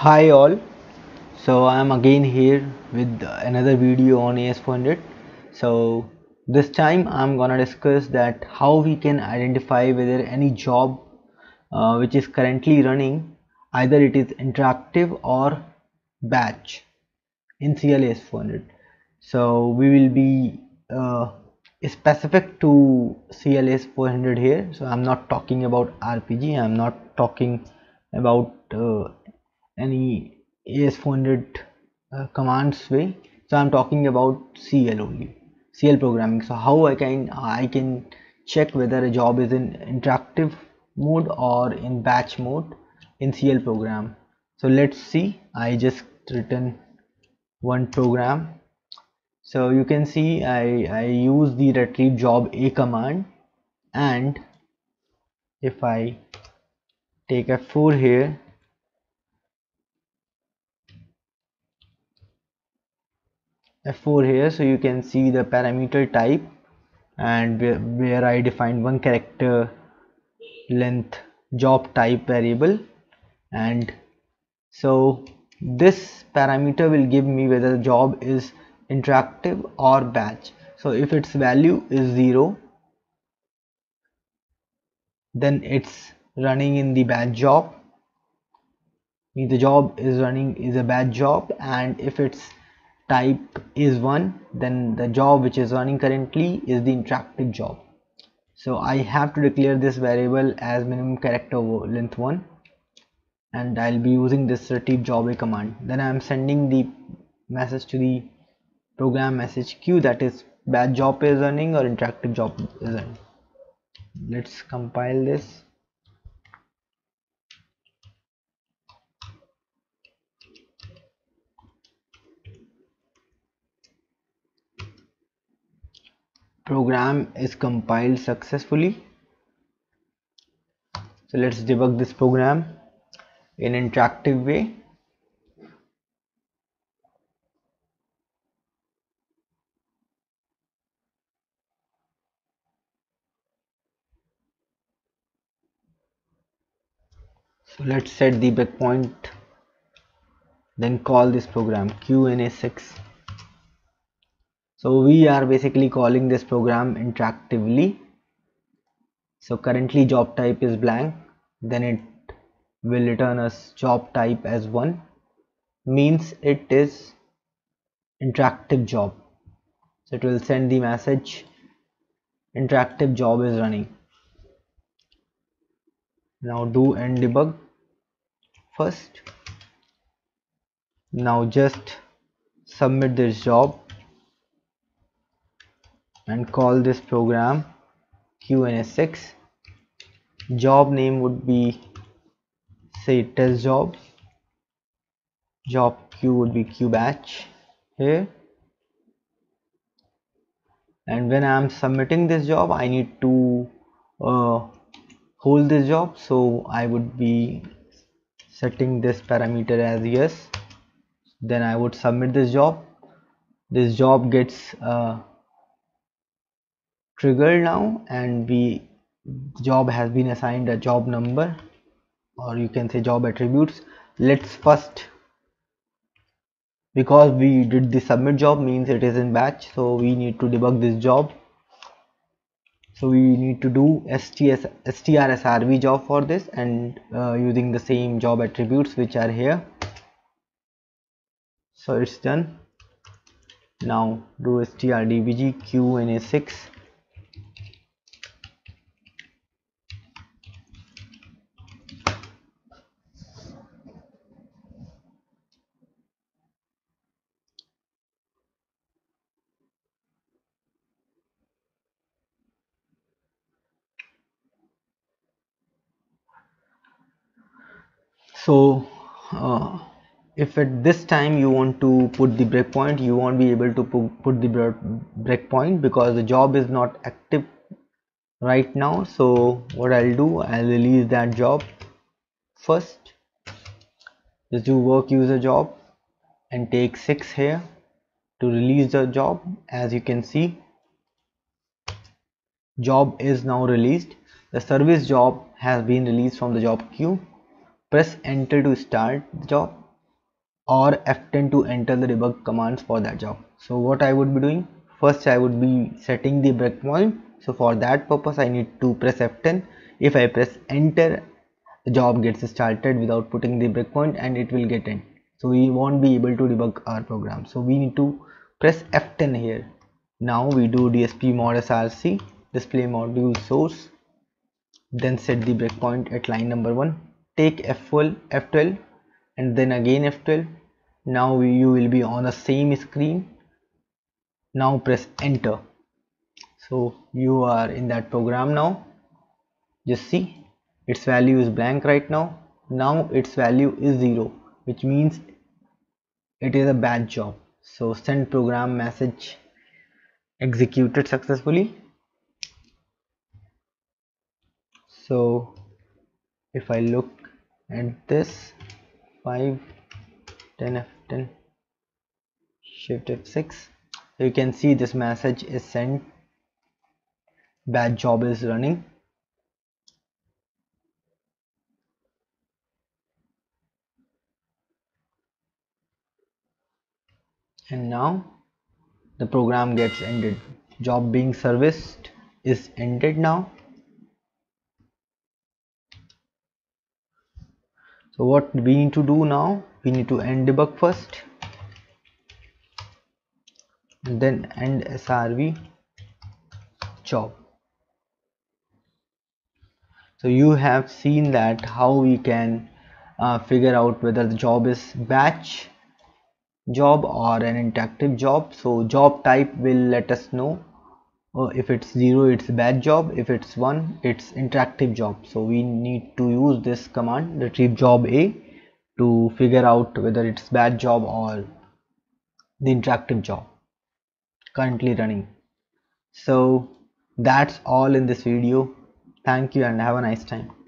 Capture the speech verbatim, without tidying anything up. Hi all, so I am again here with another video on A S four hundred. So this time I am gonna discuss that how we can identify whether any job uh, which is currently running, either it is interactive or batch in C L A S four hundred. So we will be uh, specific to C L A S four hundred here. So I am not talking about R P G, I am not talking about uh, any A S four hundred uh, commands way. So I'm talking about C L only, C L programming. So how I can I can check whether a job is in interactive mode or in batch mode in C L program. So let's see, I just written one program. So you can see I, I use the retrieve job A command, and if I take F four here, F four here, so you can see the parameter type and where, where I defined one character length job type variable, and so this parameter will give me whether the job is interactive or batch. So if its value is zero, then it's running in the batch job, means the job is running is a batch job, and if it's type is one, then the job which is running currently is the interactive job. So I have to declare this variable as minimum character length one, and I'll be using this retrieve job A command. Then I'm sending the message to the program message queue, that is batch job is running or interactive job is running. Let's compile this. Program is compiled successfully. So let's debug this program in interactive way. So let's set the breakpoint, then call this program Q n A six. So we are basically calling this program interactively. So currently job type is blank, then it will return us job type as one, means it is interactive job. So it will send the message interactive job is running. Now do end debug first. Now just submit this job and call this program Q n A six. Job name would be, say, test job. Job Q would be Q batch here, and when I am submitting this job, I need to uh, hold this job, so I would be setting this parameter as yes. Then I would submit this job. This job gets uh, triggered now, and the job has been assigned a job number, or you can say job attributes. Let's first, because we did the submit job, means it is in batch, so we need to debug this job. So we need to do S T R S R V job for this, and uh, using the same job attributes which are here. So it's done. Now do S T R D B G Q n A six. So uh, if at this time you want to put the breakpoint, you won't be able to put the breakpoint because the job is not active right now. So what I'll do, I'll release that job first. Just do work user job and take six here to release the job. As you can see, job is now released. The service job has been released from the job queue. Press enter to start the job. or F ten to enter the debug commands for that job. So what I would be doing, first I would be setting the breakpoint. So for that purpose I need to press F ten. If I press enter, the job gets started without putting the breakpoint and it will get end. So we won't be able to debug our program. So we need to press F ten here. Now we do D S P mod S R C, display module source, then set the breakpoint at line number one. Take F twelve, F twelve, and then again F twelve. Now we, you will be on the same screen. Now press enter. So you are in that program now. Just see, its value is blank right now. Now its value is zero, which means it is a bad job. So send program message, executed successfully. So if I look at this, five ten F ten shift F six, so you can see this message is sent, bad job is running. And now the program gets ended. Job being serviced is ended now. So what we need to do now, we need to end debug first and then end S R V job. So you have seen that how we can uh, figure out whether the job is batch job or an interactive job. So job type will let us know, uh, if it's zero it's bad job, if it's one it's interactive job. So we need to use this command retrieve job A to figure out whether it's bad job or the interactive job currently running. So that's all in this video. Thank you and have a nice time.